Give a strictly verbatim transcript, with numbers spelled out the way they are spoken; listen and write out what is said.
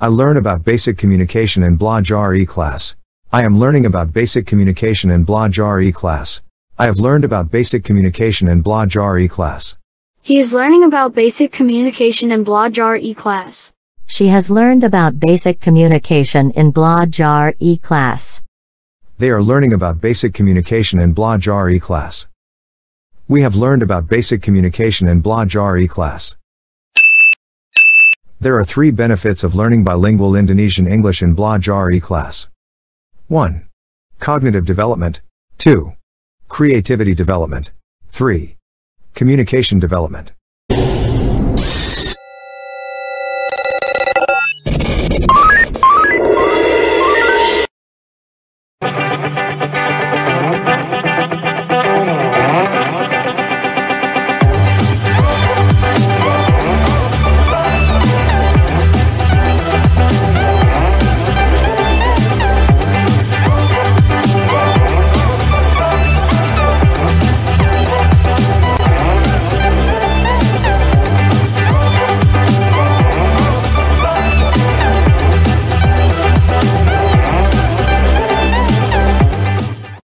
I learn about basic communication in Belajar eClass. I am learning about basic communication in Belajar eClass. I have learned about basic communication in Belajar eClass. He is learning about basic communication in Belajar eClass. She has learned about basic communication in Belajar eClass. They are learning about basic communication in Belajar eClass. We have learned about basic communication in Belajar eClass. There are three benefits of learning bilingual Indonesian English in Belajar eClass. one. Cognitive development. two. Creativity development. three. Communication development.